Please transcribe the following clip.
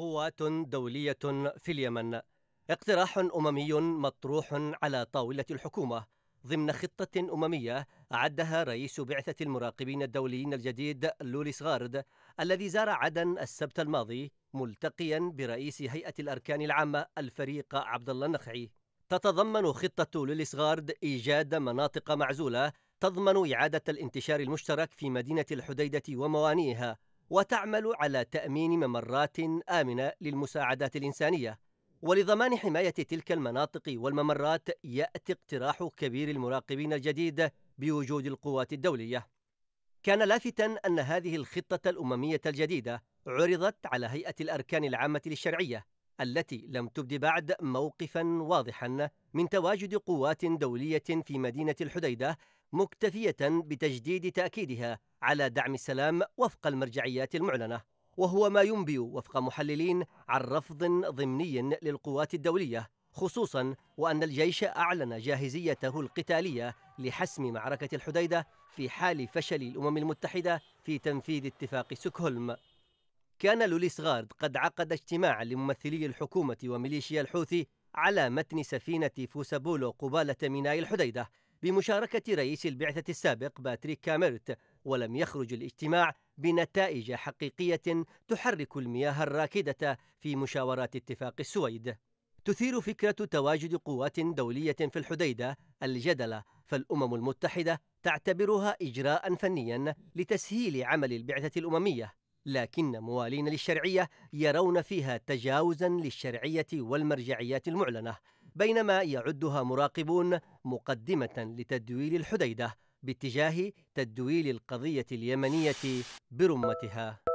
قوات دولية في اليمن. اقتراح أممي مطروح على طاولة الحكومة ضمن خطة أممية عدها رئيس بعثة المراقبين الدوليين الجديد لوليسغارد الذي زار عدن السبت الماضي ملتقيا برئيس هيئة الأركان العامة الفريق عبدالله النخعي. تتضمن خطة لوليسغارد إيجاد مناطق معزولة تضمن إعادة الانتشار المشترك في مدينة الحديدة وموانئها، وتعمل على تأمين ممرات آمنة للمساعدات الإنسانية. ولضمان حماية تلك المناطق والممرات يأتي اقتراح كبير المراقبين الجديد بوجود القوات الدولية. كان لافتاً أن هذه الخطة الأممية الجديدة عرضت على هيئة الأركان العامة للشرعية التي لم تبد بعد موقفاً واضحاً من تواجد قوات دولية في مدينة الحديدة، مكتفية بتجديد تأكيدها على دعم السلام وفق المرجعيات المعلنة، وهو ما ينبئ وفق محللين عن رفض ضمني للقوات الدولية، خصوصاً وأن الجيش أعلن جاهزيته القتالية لحسم معركة الحديدة في حال فشل الأمم المتحدة في تنفيذ اتفاق ستوكهولم. كان لوليسغارد قد عقد اجتماعاً لممثلي الحكومة وميليشيا الحوثي على متن سفينة فوسابولو قبالة ميناء الحديدة بمشاركة رئيس البعثة السابق باتريك كاميرت، ولم يخرج الاجتماع بنتائج حقيقية تحرك المياه الراكدة في مشاورات اتفاق السويد. تثير فكرة تواجد قوات دولية في الحديدة الجدل، فالأمم المتحدة تعتبرها إجراء فنيا لتسهيل عمل البعثة الأممية، لكن موالين للشرعية يرون فيها تجاوزا للشرعية والمرجعيات المعلنة، بينما يعدها مراقبون مقدمة لتدويل الحديدة باتجاه تدويل القضية اليمنية برمتها.